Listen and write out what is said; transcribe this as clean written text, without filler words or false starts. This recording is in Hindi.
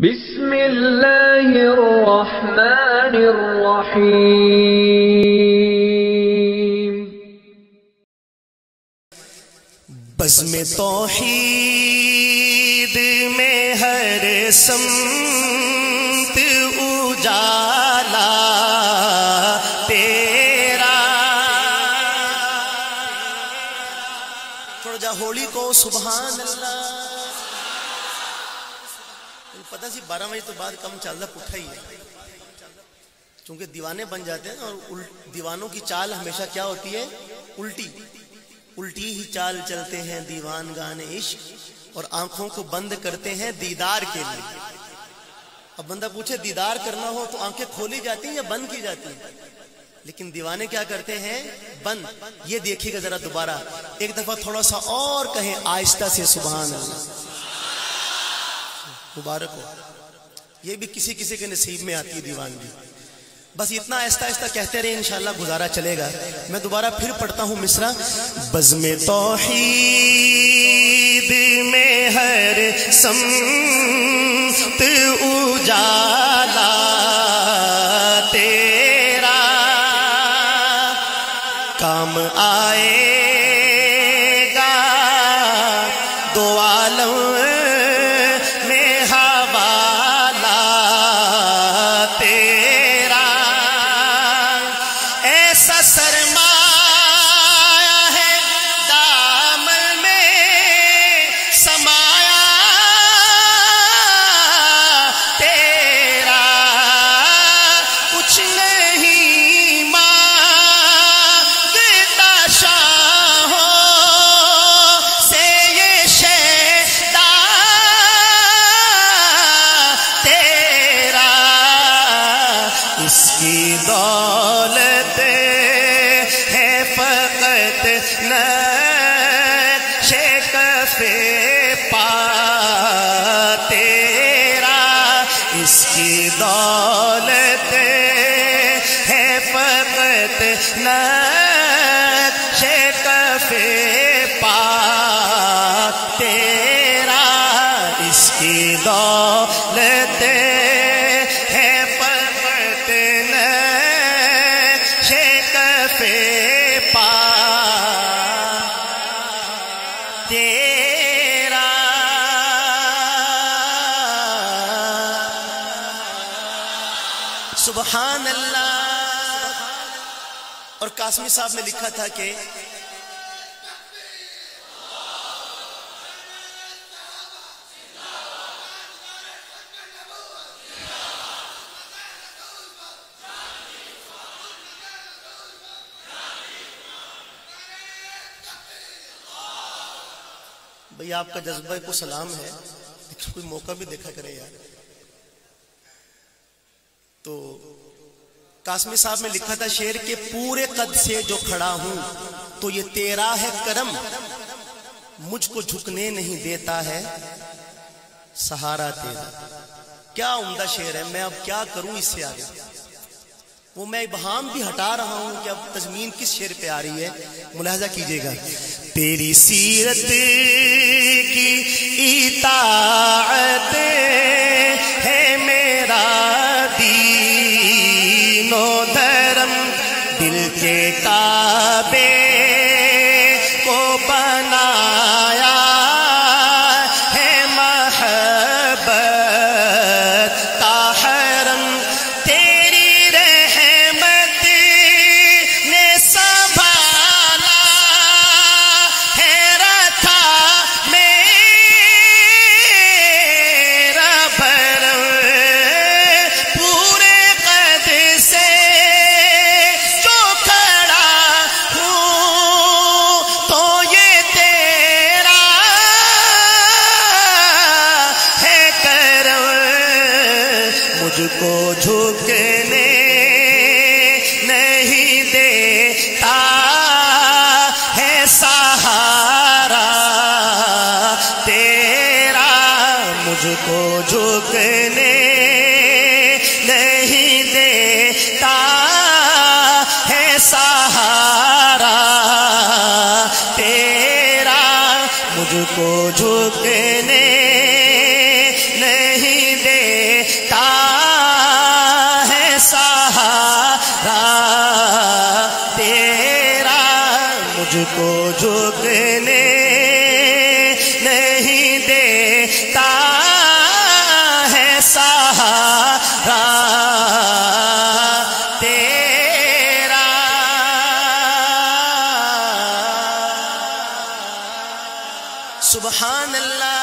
बिस्मिल्लाहिर्रहमानिर्रहीम। बज़्म तौहीद में हर सम्त उजाला तेरा। थोड़ा जा होली को सुभान अल्लाह। पता सी 12 बजे तो बाद कम चाल पुठा ही है, क्योंकि दीवाने बन जाते हैं और दीवानों की चाल हमेशा क्या होती है? उल्टी उल्टी ही चाल चलते हैं दीवान गाने इश्क, और आंखों को बंद करते हैं दीदार के लिए। अब बंदा पूछे दीदार करना हो तो आंखें खोली जाती हैं या बंद की जाती हैं, लेकिन दीवाने क्या करते हैं? बंद। ये देखिएगा जरा दोबारा, एक दफा थोड़ा सा और कहें आहिस्ता से सुभान अल्लाह। मुबारक हो, ये भी किसी किसी के नसीब में आती है दीवानगी। बस इतना आहिस्ता आहिस्ता कहते रहे, इंशाल्लाह गुजारा चलेगा। मैं दोबारा फिर पढ़ता हूँ मिसरा। बज़्म तौहीद में हर सम्त उजाला तेरा, काम आएगा दो आलम इसकी दौलत है फकत नक्शे कफे पा तेरा। इसकी दौलत है फकत नक्शे कफे पा तेरा। इसकी दौलत सुभान अल्लाह। और कासमी साहब ने लिखा था कि भैया आपका जज्बा को सलाम है, कोई मौका भी देखा करे यार। तो कासमी साहब ने लिखा था शेर के, पूरे कद से जो खड़ा हूं तो ये तेरा है करम, मुझको झुकने नहीं देता है सहारा तेरा। क्या उम्दा शेर है। मैं अब क्या करूं इससे आगे, वो मैं इबहाम भी हटा रहा हूं कि अब तजमीन किस शेर पे आ रही है, मुलाहजा कीजिएगा। तेरी सीरत की इताअत है मेरा दीनो धर्म, दिल के काबे को बनाया है महब्बत का हरम। तेरी रहमत ने संभाला है रथा मेरा भरम, पूरे कद से जो खड़ा हूँ तो ये तेरा है करम, मुझको झुकने नहीं देता है सहारा तेरा, मुझको झुकने नहीं देता है सहारा तेरा, मुझको झुकने नहीं दे मुझको झुकने नहीं देता है सहारा तेरा। सुभान अल्लाह।